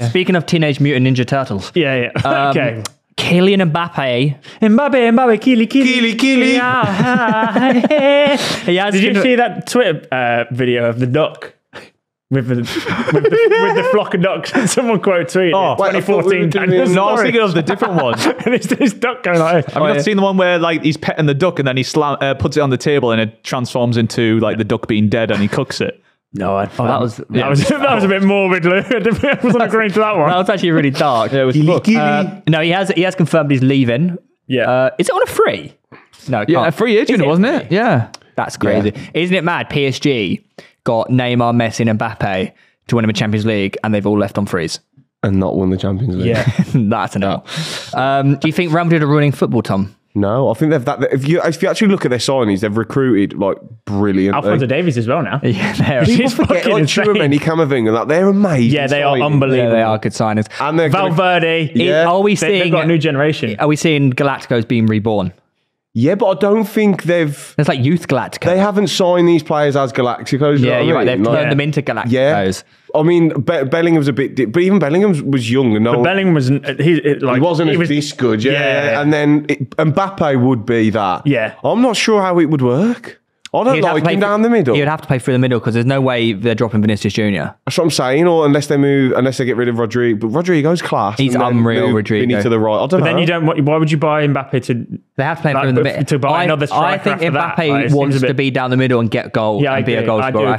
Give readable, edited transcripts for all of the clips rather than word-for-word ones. Yeah. Speaking of Teenage Mutant Ninja Turtles. Yeah, yeah. Okay. Kylian Mbappe. Kyli. Yeah, did you see that Twitter video of the duck? With the flock of ducks, someone quote tweeted 2014. No, I was thinking of the different one. And it's this duck going like, I've not seen the one where like he's petting the duck and then he puts it on the table and it transforms into like the duck being dead and he cooks it. No, that was a bit morbid, Lou. I wasn't agreeing to that one. That was actually really dark. Yeah, it was no, he has confirmed he's leaving. Yeah, is it on a free? No, it can't. A free agent, wasn't it? Yeah, that's crazy. Yeah. Isn't it mad? PSG got Neymar, Messi, and Mbappe to win him a Champions League, and they've all left on frees and not won the Champions League. Yeah, that's enough. Do you think Real Madrid are ruining football, Tom? No, I think they've if you actually look at their signings, they've recruited like brilliant. Alphonso Davies as well now. Yeah, people forget like Tchouaméni, Camavinga, like they're amazing. Yeah, they are unbelievable. Yeah, they are good signings. And Valverde. Are we seeing? They've got a new generation. Are we seeing Galacticos being reborn? Yeah, but I don't think they've... It's like youth Galacticos. They haven't signed these players as Galacticos. Yeah, you're right. They've turned them into Galacticos. Yeah. I mean, Bellingham's a bit... But even Bellingham was young. And Bellingham wasn't... He wasn't as this good. Yeah. And then Mbappe would be that. Yeah. I'm not sure how it would work. I don't like him down the middle. You'd have to play through the middle because there's no way they're dropping Vinicius Junior. That's what I'm saying. Or unless they get rid of Rodri. But Rodrygo's class. He's unreal, Rodrygo. To the right. I don't know. Then you don't. Why would you buy Mbappe to? They have to play through the middle. To buy another striker. I think Mbappe wants to be down the middle and get goals and be a goal scorer.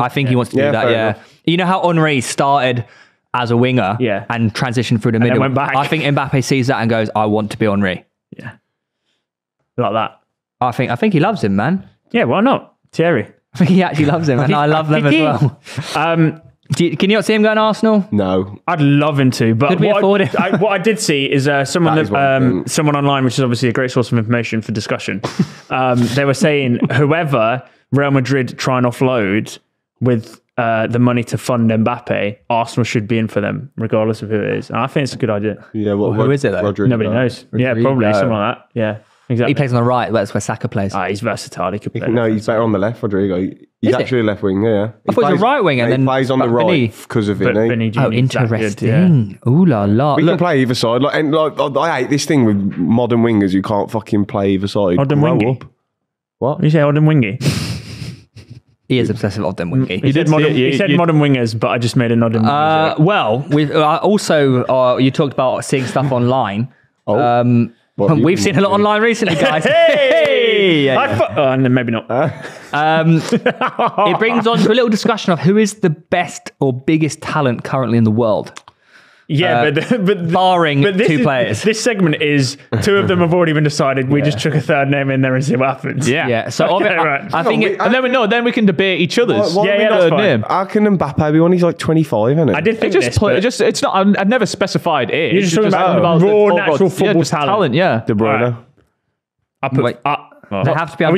I think he wants to do that. Yeah. You know how Henry started as a winger and transitioned through the middle. I think Mbappe sees that and goes, "I want to be Henry." Yeah. Like that. I think he loves him, man. Yeah, why not? Thierry. I think he actually loves him, and I love them as well. Can you not see him going to Arsenal? No. I'd love him to, but what I did see is someone online, which is obviously a great source of information for discussion, they were saying whoever Real Madrid try and offload with the money to fund Mbappe, Arsenal should be in for them, regardless of who it is. And I think it's a good idea. Yeah, who is it though? Rodri, nobody knows. Rodrigo. Yeah, probably something like that. Yeah. Exactly. He plays on the right, that's where Saka plays. He's versatile. He could play. No, he's better on the left, Rodrygo. He's actually a left winger, yeah. I thought he was a right winger. He plays on the right because of it. Oh, interesting. Ooh la la. We can play either side. I hate this thing with modern wingers who can't fucking play either side. Odden Wingy? What? You say Odden Wingy? He is obsessed with Odden Wingy. He said modern wingers, but I just made an Odden Wingy. Well, also, you talked about seeing stuff online. We've seen a lot online recently, guys. Hey! Maybe not. It brings on to a little discussion of who is the best or biggest talent currently in the world. Yeah, barring two players. This segment is two of them have already been decided. We just took a third name in there and see what happens. Yeah. So then we can debate each other's. That's fine. Name. How can Mbappe be one? He's like 25, isn't it? I did think it's not. I've never specified age. You're just talking about raw natural football talent. Yeah, De Bruyne. Right. I put. They have to be under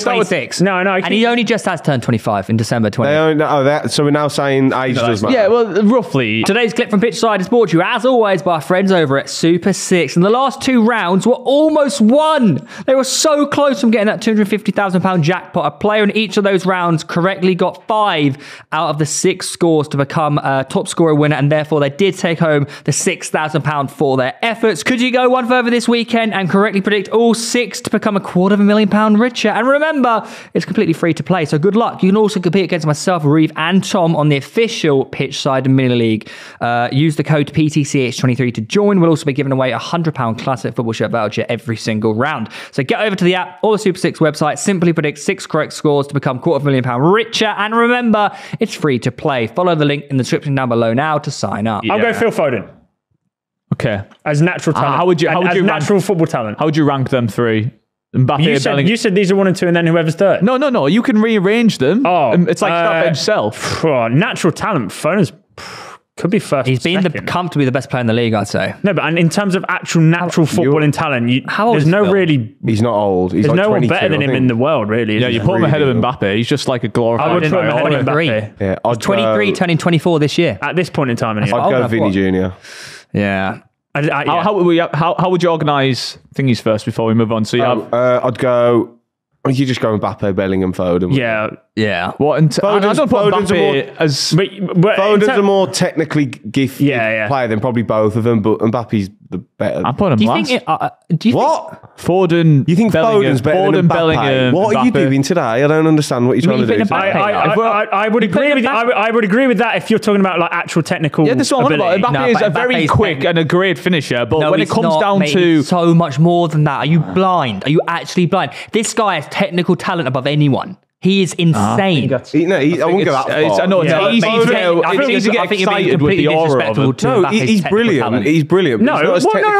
26. No. And he only just has turned 25 in December 20. So we're now saying age does matter. Yeah, well, roughly. Today's clip from Pitchside is brought to you, as always, by our friends over at Super 6. And the last two rounds were almost won. They were so close from getting that £250,000 jackpot. A player in each of those rounds correctly got 5 out of the 6 scores to become a top scorer winner. And therefore, they did take home the £6,000 for their efforts. Could you go one further this weekend and correctly predict all 6 to become £250,000 richer? And remember, it's completely free to play, so good luck. You can also compete against myself, Reeve, and Tom on the official Pitchside Mini League. Use the code PTCH23 to join. We'll also be giving away a £100 classic football shirt voucher every single round. So get over to the app or the Super 6 website, simply predict 6 correct scores to become £250,000 richer. And remember, it's free to play. Follow the link in the description down below now to sign up. Yeah. I'll go Phil Foden. Okay. As natural talent. Football talent. How would you rank them three? Mbappe, Bellingham. You said these are 1 and 2 and then whoever's third. No. You can rearrange them. It's like that himself. Natural talent. Foden's could be first. He's been comfortably the best player in the league, I'd say. No, but in terms of actual natural footballing talent, there's no really... He's not old. He's there's like no one better than him in the world, really. Yeah, you put him ahead of Mbappe. He's just like a glorified... I would put him ahead of Mbappe. Yeah, I'd 23 turning 24 this year. At this point in time, anyway. I'd go Vinny Junior. Yeah. How would you organise thingies first before we move on? So I'd go. You just go Mbappe, Bellingham, Foden. Yeah, Yeah. Well, and I don't put Mbappe as... Foden's a more technically gifted player than probably both of them, but Mbappe's the better. I put him last. What? Foden, you think Bellingham, Foden's better than Mbappe? Bellingham, what are you doing today? I don't understand what you're trying to do. I would agree with that if you're talking about like actual technical ability. Mbappe is a very quick and a great finisher, but when it comes down to... so much more than that. Are you blind? Are you actually blind? This guy has technical talent above anyone. He is insane. I won't go that far. I know it's easy to get excited with the aura of it. No, he's brilliant. He's brilliant. No. Saying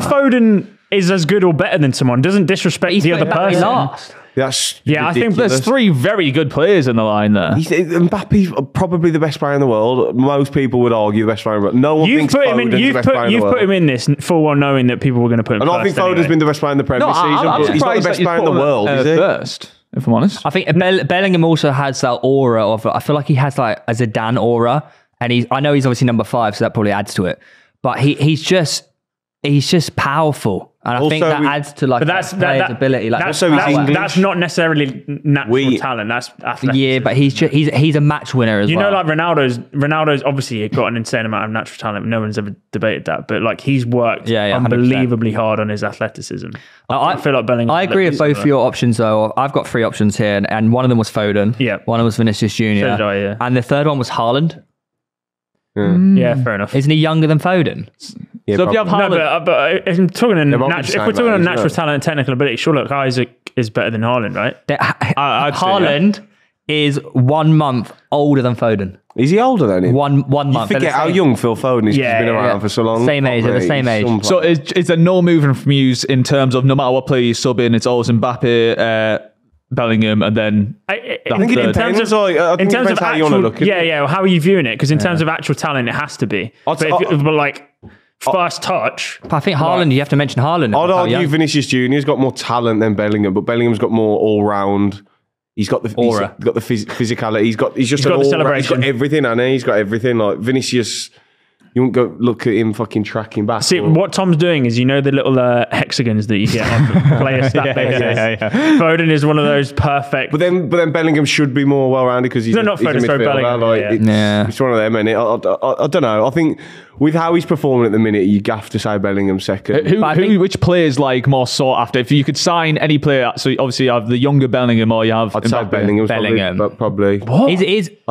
Foden is as good or better than someone doesn't disrespect the other person. That's ridiculous. I think there's three very good players in the line there. Mbappe's probably the best player in the world. Most people would argue the best player in the world. No one thinks Foden's the best player in the world. You've put him in this full well knowing that people were going to put him in. I don't think Foden's been the best player in the Premier season, but he's not the best player in the world, is he? First, if I'm honest. I think Bellingham also has that aura of, I feel like he has like a Zidane aura, and I know he's obviously number 5, so that probably adds to it. But he's just powerful. And also, I think that adds to like player's ability. Like that's not necessarily natural talent. That's athleticism. Yeah, but he's a match winner as well. You know, like Ronaldo's obviously got an insane amount of natural talent. No one's ever debated that, but like he's worked unbelievably 100%. Hard on his athleticism. I feel like Bellingham. I agree with both of your options though. I've got 3 options here, and one of them was Foden. Yeah. One of them was Vinicius Junior. So did I, and the third one was Haaland. Yeah, fair enough. Isn't he younger than Foden? Yeah, so if you have Haaland, but if I'm talking on natural talent and technical ability, sure, look, Isaac is better than Haaland, right? Haaland is 1 month older than Foden. Is he older than him? One month. You forget how young Phil Foden is. He's been around for so long. Same age, the same age. So it's a no moving from you in terms of no matter what player you sub in, it's always Mbappe, Bellingham, and then in terms of how you want to look at it. How are you viewing it? Because in terms of actual talent, it has to be. But like first touch, I think Haaland. You have to mention Haaland. I'd argue Vinicius Junior's got more talent than Bellingham, but Bellingham's got more all-round. He's got the aura. He's got the physicality. He's got the celebration. He's got everything, and he's got everything. Like Vinicius. You won't go look at him fucking tracking back. See, what Tom's doing is, you know, the little hexagons that you get on player stat basis. Foden is one of those perfect. But then Bellingham should be more well-rounded because he's not Foden, so Bellingham. It's one of them, and I don't know. I think with how he's performing at the minute, you have to say Bellingham second. Which player is like more sought after? If you could sign any player, so obviously you have the younger Bellingham, or you have I'd say Bellingham's probably. What? I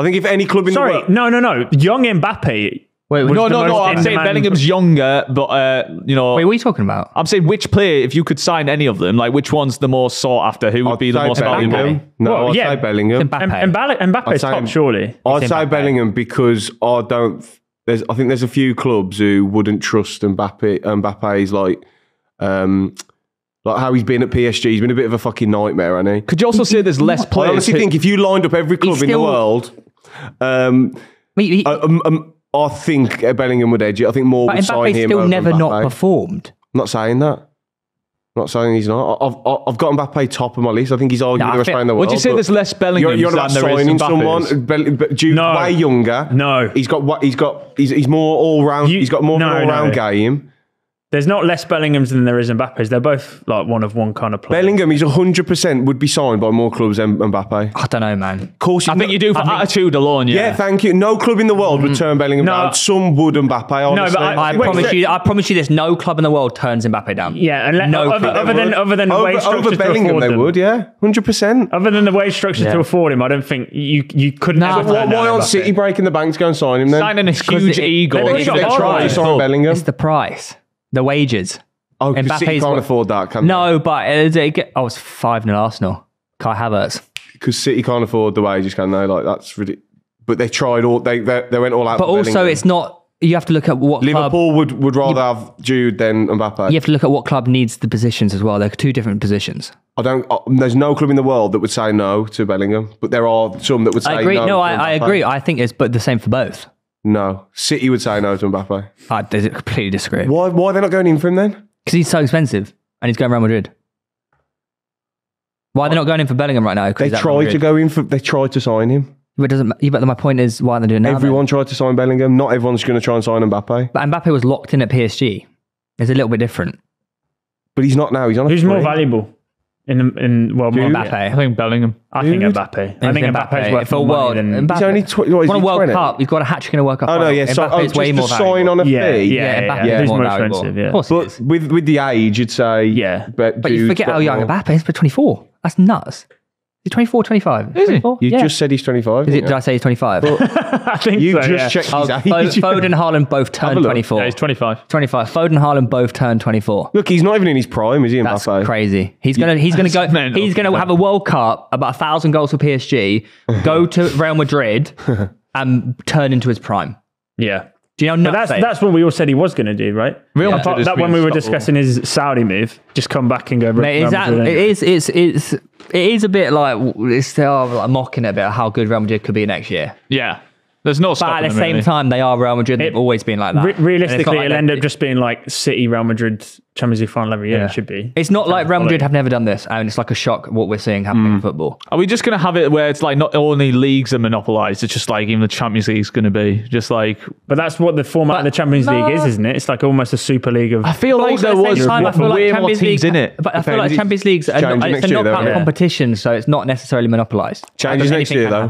think if any club in the world. No. Young Mbappe. Wait, no. I'm saying Bellingham's younger, but you know. Wait, what are you talking about? I'm saying which player, if you could sign any of them, like which one's the more sought after? Who would be the most valuable? No, I'd say Bellingham. Mbappe's top, surely. I'd say Bellingham because I think there's a few clubs who wouldn't trust Mbappe. Mbappe's like how he's been at PSG, he's been a bit of a fucking nightmare, hasn't he? Could you also say there's less players? I honestly think if you lined up every club in the world, I think Bellingham would edge it. I think more would sign him. But Mbappe's still never not performed. I'm not saying that. I'm not saying he's not. I've got Mbappe top of my list. I think he's arguably the best player in the world. Would you say there's less Bellingham than there is Mbappe's? No. Way younger. No. He's more all-round. He's got more all-round game. There's not less Bellinghams than there is Mbappe's. They're both like one of one kind of player. Bellingham is 100% would be signed by more clubs than Mbappe. I don't know, man. Of course, I think you do for attitude alone. Yeah, thank you. No club in the world would turn Bellingham down. Some would Mbappe. Honestly. No, but I promise you, this: no club in the world turns Mbappe down. Yeah, and other than the wage structure over Bellingham, they would. Yeah, 100%. Other than the wage structure to afford him, I don't think you couldn't. Why aren't City breaking the bank to go and sign him? Then signing a huge eagle. They try to sign Bellingham. It's the price. The wages. Oh, Mbappe can't afford that, can they? No, but it's 5-0 Arsenal. Kai Havertz. Because City can't afford the wages, can they? Like, that's ridiculous. But they tried all... They went all out. But also, Bellingham. It's not... You have to look at what Liverpool club... would rather have Jude than Mbappe. You have to look at what club needs the positions as well. They're 2 different positions. There's no club in the world that would say no to Bellingham, but there are some that would say no. I agree. I agree. I think it's the same for both. No, City would say no to Mbappe. I completely disagree. Why are they not going in for him then? Because he's so expensive and he's going Real Madrid. Why are they not going in for Bellingham right now? They tried to sign him. But my point is, why aren't they doing that? Everyone tried to sign Bellingham. Not everyone's going to try and sign Mbappe. But Mbappe was locked in at PSG. It's a little bit different. But he's not now. He's on a free. Who's more valuable? Mbappe. I think Bellingham. I think Mbappe's worth for a world. He's only won a World Cup. He's got a hat trick in a World Cup. Mbappe's way more valuable. Sign on a fee. Mbappe's more expensive. Of course, but with the age, you'd say. Yeah, but you forget how young Mbappe is. But 24. That's nuts. He's 24, 25. Is he? You just said he's 25. Did I say he's 25? I think you just checked his age. Foden and Haaland both turned 24. Yeah, he's 25. 25. Foden and Haaland both turned 24. Look, he's not even in his prime, is he? That's crazy. He's gonna have a World Cup, about 1,000 goals for PSG, go to Real Madrid, and turn into his prime. Yeah. Do you know that's what we all said he was going to do, right? That when we were discussing his Saudi move, just come back and go. Mate, it is a bit like they are mocking it a bit how good Real Madrid could be next year. Yeah, there's no stopping them. But at the same time, they are Real Madrid. They've always been like that. Realistically, it'll end up just being like City, Real Madrid, Champions League final every year. Yeah. It should be. It's not like Real Madrid have never done this, and it's like a shock what we're seeing happening in football. Are we just going to have it where it's like not only leagues are monopolised, it's just like even the Champions League is going to be just like... But that's what the format of the Champions League is, isn't it? It's like almost a Super League of... I feel like there was way more teams in it. But I feel like Champions Leagues are a knockout competition, so it's not necessarily monopolised. Changes next year though.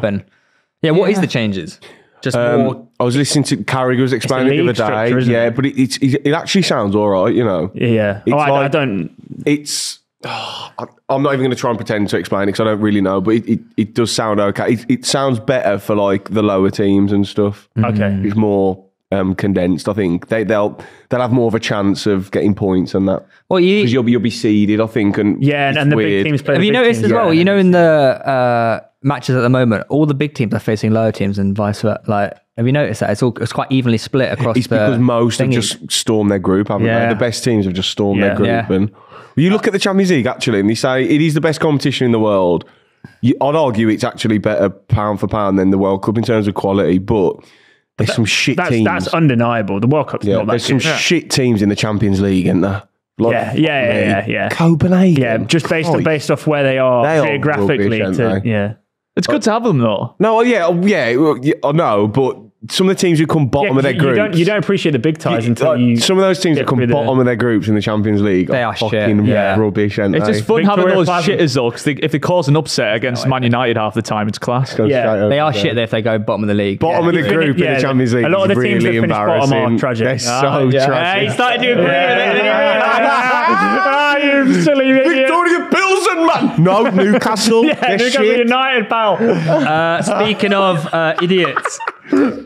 Yeah, what is the changes? Just more, I was listening to Carragher's explaining the other day. Yeah, but it actually sounds all right, you know. Yeah. I'm not even going to try and pretend to explain it because I don't really know, but it does sound okay. It sounds better for like the lower teams and stuff. Okay. It's more condensed. I think they'll have more of a chance of getting points and that. Well, because you'll be seeded, I think, and the big teams play. Have you noticed as well? You know, in the matches at the moment, all the big teams are facing lower teams and vice versa. Like, have you noticed that it's quite evenly split across? It's because most have just stormed their group, haven't they? The best teams have just stormed their group, and you look at the Champions League actually, and they say it is the best competition in the world. I'd argue it's actually better pound for pound than the World Cup in terms of quality, but there's some shit teams. That's undeniable. The World Cup's not that good. There's some shit teams in the Champions League, isn't there? Like, yeah. Copenhagen, just based off where they are geographically. It's good to have them though. No, I know, but some of the teams who come bottom of their groups... You don't appreciate the big ties until you... Some of those teams that come bottom of their groups in the Champions League are fucking rubbish, aren't they? It's just fun having those shitters though, because if they cause an upset against Man United half the time, it's class. They are shit there if they go bottom of the league. Bottom of the group in the Champions League. A lot of the teams that finish bottom are tragic. They're so tragic. He started to agree with it. You silly idiot. Victoria Pilsen, man! No, Newcastle. Yeah, Newcastle United, pal. Speaking of idiots...